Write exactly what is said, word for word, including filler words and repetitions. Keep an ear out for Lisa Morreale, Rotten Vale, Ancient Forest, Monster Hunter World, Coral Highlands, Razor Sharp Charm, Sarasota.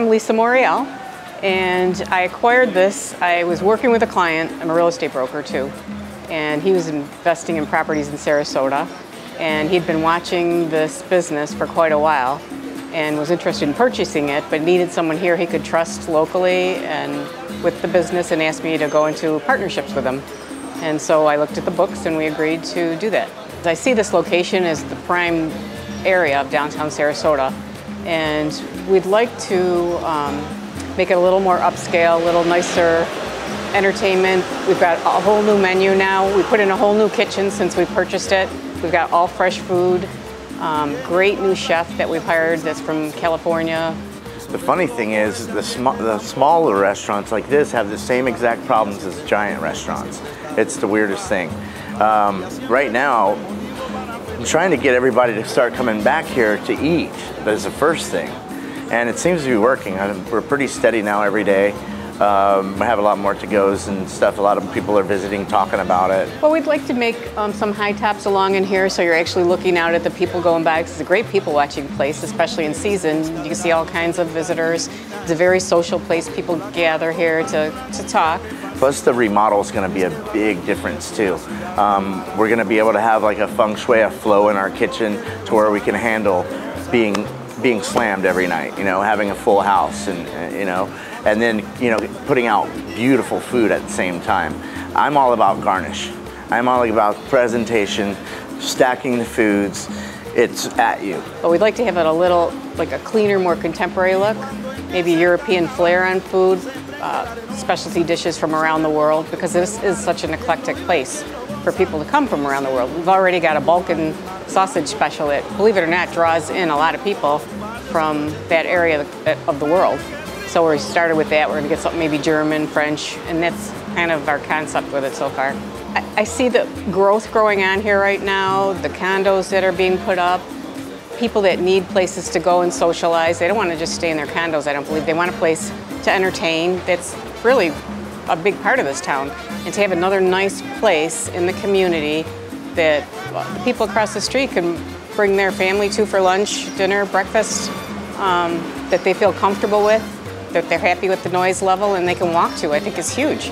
I'm Lisa Morreale, and I acquired this. I was working with a client. I'm a real estate broker too, and he was investing in properties in Sarasota, and he'd been watching this business for quite a while and was interested in purchasing it, but needed someone here he could trust locally and with the business, and asked me to go into partnerships with him. And so I looked at the books and we agreed to do that. I see this location as the prime area of downtown Sarasota, and we'd like to um, make it a little more upscale, a little nicer entertainment. We've got a whole new menu now. We put in a whole new kitchen since we purchased it. We've got all fresh food, um, great new chef that we've hired that's from California. The funny thing is the, sm the smaller restaurants like this have the same exact problems as giant restaurants. It's the weirdest thing. Um, right now, I'm trying to get everybody to start coming back here to eat. That's the first thing. And it seems to be working. We're pretty steady now every day. Um, we have a lot more to-go's and stuff. A lot of people are visiting, talking about it. Well, we'd like to make um, some high tops along in here, so you're actually looking out at the people going by. It's a great people watching place, especially in season. You can see all kinds of visitors. It's a very social place. People gather here to, to talk. Plus the remodel is going to be a big difference too. Um, we're going to be able to have like a feng shui, a flow in our kitchen to where we can handle being being slammed every night, you know, having a full house, and uh, you know, and then, you know, putting out beautiful food at the same time. I'm all about garnish. I'm all about presentation, stacking the foods. It's at you. But we'd like to have it a little, like a cleaner, more contemporary look, maybe European flair on food, uh, specialty dishes from around the world, because this is such an eclectic place for people to come from around the world. We've already got a Balkan sausage special that, believe it or not, draws in a lot of people from that area of the world. So we started with that. We're going to get something maybe German, French, and that's kind of our concept with it so far. I see the growth growing on here right now, the condos that are being put up, people that need places to go and socialize. They don't want to just stay in their condos, I don't believe. They want a place to entertain. That's really a big part of this town. And to have another nice place in the community that the people across the street can bring their family to for lunch, dinner, breakfast, um, that they feel comfortable with, that they're happy with the noise level and they can walk to, I think is huge.